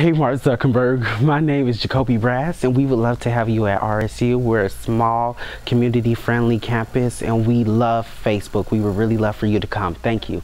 Hey Mark Zuckerberg, my name is Jacoby Brass and we would love to have you at RSU. We're a small, community-friendly campus and we love Facebook. We would really love for you to come. Thank you.